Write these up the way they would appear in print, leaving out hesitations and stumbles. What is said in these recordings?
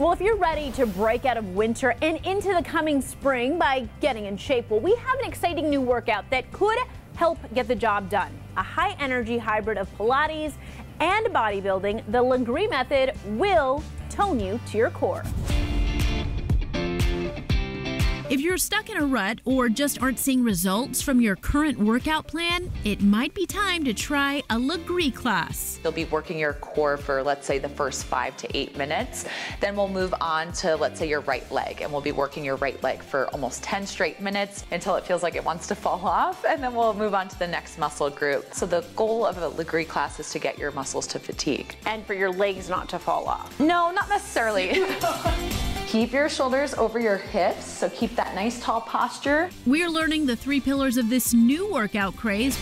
Well, if you're ready to break out of winter and into the coming spring by getting in shape, well, we have an exciting new workout that could help get the job done. A high-energy hybrid of Pilates and bodybuilding, the Lagree method will tone you to your core. If you're stuck in a rut or just aren't seeing results from your current workout plan, it might be time to try a Lagree class. You'll be working your core for, let's say, the first 5 to 8 minutes. Then we'll move on to, let's say, your right leg, and we'll be working your right leg for almost 10 straight minutes until it feels like it wants to fall off, and then we'll move on to the next muscle group. So the goal of a Lagree class is to get your muscles to fatigue. And for your legs not to fall off. No, not necessarily. Keep your shoulders over your hips, so keep that nice tall posture. We're learning the three pillars of this new workout craze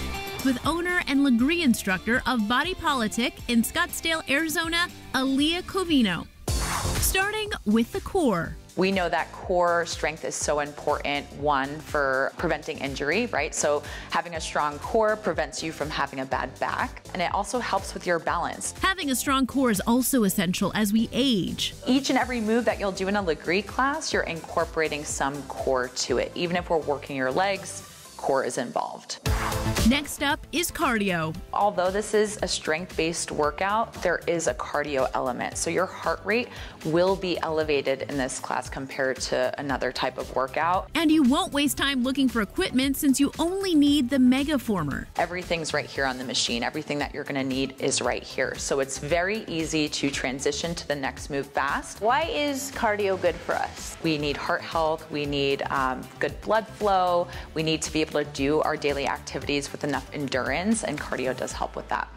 with owner and Lagree instructor of Body Politic in Scottsdale, Arizona, Aaliyah Covino. Starting with the core. We know that core strength is so important, one, for preventing injury, right? So having a strong core prevents you from having a bad back, and it also helps with your balance. Having a strong core is also essential as we age. Each and every move that you'll do in a Lagree class, you're incorporating some core to it. Even if we're working your legs, core is involved. Next up is cardio. Although this is a strength-based workout, there is a cardio element. So your heart rate will be elevated in this class compared to another type of workout. And you won't waste time looking for equipment since you only need the megaformer. Everything's right here on the machine. Everything that you're gonna need is right here. So it's very easy to transition to the next move fast. Why is cardio good for us? We need heart health, we need good blood flow, we need to be able to do our daily activities with enough endurance, and cardio does help with that.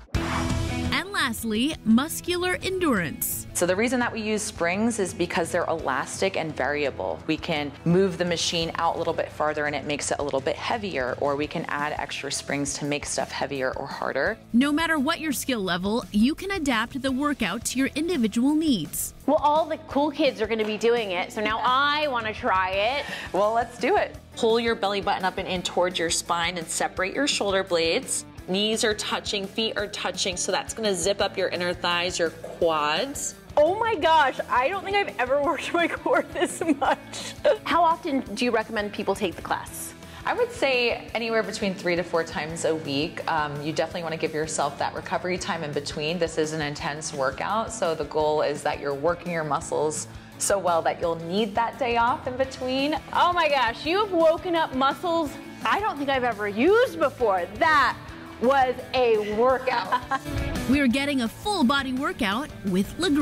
And lastly, muscular endurance. So the reason that we use springs is because they're elastic and variable. We can move the machine out a little bit farther and it makes it a little bit heavier, or we can add extra springs to make stuff heavier or harder. No matter what your skill level, you can adapt the workout to your individual needs. Well, all the cool kids are going to be doing it, so now I want to try it. Well, let's do it. Pull your belly button up and in towards your spine and separate your shoulder blades. Knees are touching, feet are touching, so that's gonna zip up your inner thighs, your quads. Oh my gosh, I don't think I've ever worked my core this much. How often do you recommend people take the class? I would say anywhere between 3 to 4 times a week. You definitely want to give yourself that recovery time in between. This is an intense workout, so the goal is that you're working your muscles so well that you'll need that day off in between. Oh my gosh, you have woken up muscles I don't think I've ever used before. That was a workout. We're getting a full body workout with Lagree.